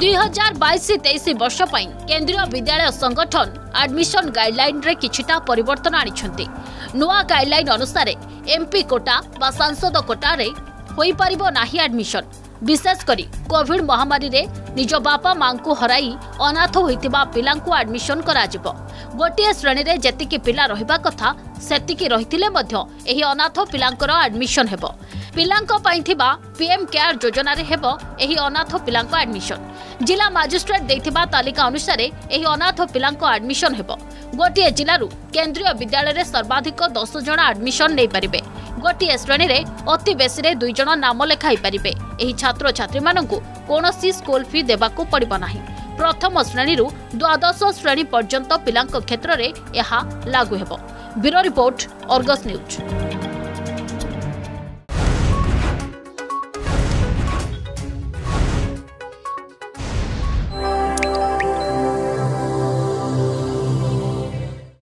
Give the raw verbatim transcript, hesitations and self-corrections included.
दुई हजार बैश से तेईस वर्ष केंद्रीय विद्यालय संगठन एडमिशन गाइडलाइन रे किछिटा परिवर्तन आनिछन्ते। नोआ गाइडलाइन अनुसार एमपी कोटा बा सांसद कोटा रे होई परिबो नाही एडमिशन। विशेष करी कोविड महामारी रे निज बापा मां को हराई अनाथ होइतिबा पिला को एडमिशन करा जिवो। गोटे श्रेणी रे जतिकि पिला रहिबा कथा सेतिकि रहितिले मध्य एही अनाथ पिलांकर एडमिशन हेबो। पिलांक पई थिबा पीएम केयर योजना रे हेबो एही अनाथ पिलांक एडमिशन। जिला मजिस्ट्रेट देथिबा तालिका अनुसार एही अनाथ पिलांक एडमिशन हेबो। गोटे जिल्लारू केंद्रीय विद्यालय रे सर्वाधिक दस जण एडमिशन नै परिबे। गोटे श्रेणी रे अति बेसी रे दुई जण नाम लेखाई परिबे। एही छात्र छात्री मानंकु कोनोसी स्कूल फी देबाकू पड़िबो नाही। प्रथम श्रेणी रू द्वादश श्रेणी पर्यंत पिलांक क्षेत्र रे यहा लागू हेबो। Bureau report, Argus news.